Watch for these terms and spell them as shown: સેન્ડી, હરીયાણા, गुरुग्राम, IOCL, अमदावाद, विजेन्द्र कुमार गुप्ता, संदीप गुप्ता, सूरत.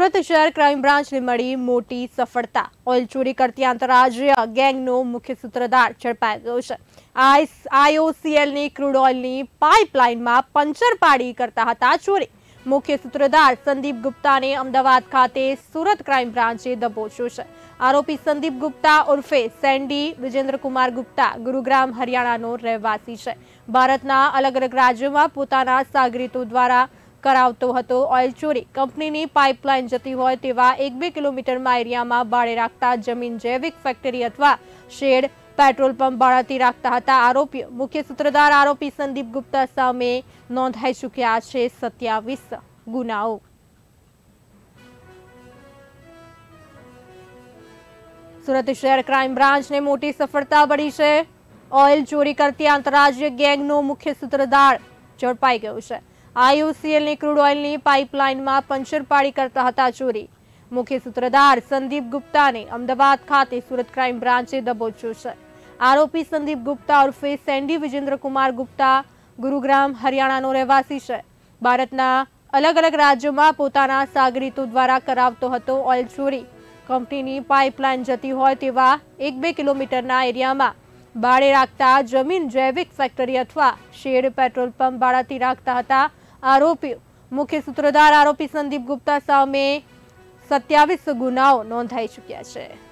सूरत शहर crime branch ने मड़ी मोटी सफलता। ऑयल चोरी करती आंतरराज्य गैंगनो मुख्य सूत्रधार ઝડપાયો છે। IOCL ની ક્રૂડ ઓઇલની પાઇપલાઇનમાં પંચર પાડી કરતા હતા ચોરી। मुख्य सूत्रधार संदीप गुप्ता ने अमदावाद खाते सूरत क्राइम ब्रांचे दबोच्यो छे। आरोपी संदीप गुप्ता उर्फे सैंडी विजेन्द्र कुमार गुप्ता गुरुग्राम हरियाणानो રહેવાસી છે। ભારતના अलग अलग રાજ્યોમાં પોતાના સાગરીતો દ્વારા करावतो हतो ऑयल चोरी। कंपनी पाइपलाइन जती होय तेवा 1-2 किलोमीटर में एरिया में भाड़े राखता जमीन जैविक फेक्टरी अथवा शेड पेट्रोल पंप भाड़ाती राखता हता। आरोपी मुख्य सूत्रधार आरोपी संदीप गुप्ता सामे नोंधाई चूक्या छे 27 गुनाओ। सूरत शहर क्राइम ब्रांच ने मोटी सफलता मळी छे। ऑयल चोरी करती आंतरराज्य गैंगनो मुख्य सूत्रधार झड़पाई गयो छे। IOCL ने क्रूड ऑयल की पाइपलाइन में पंचर पाड़ी करता था चोरी। मुख्य सूत्रधार संदीप गुप्ता ने अमदावाद खाते सूरत क्राइम ब्रांचे दबोच्यो छे। आरोपी संदीप गुप्ता उर्फे सैंडी विजेन्द्र कुमार गुप्ता गुरुग्राम हरियाणानो રહેવાસી છે। भारतना अलग अलग राज्यों में पोताना सागरीतो द्वारा करावतो हतो ऑयल चोरी। कंपनी पाइपलाइन जती होय तेवा 1-2 किलोमीटरना एरियामां भाड़े राखता जमीन जैविक फेक्टरी अथवा शेड पेट्रोल पंप भाड़ाती राखता हता। आरोपी मुख्य सूत्रधार आरोपी संदीप गुप्ता सामे 27 गुनाओ नोंधाई चुक्या छे।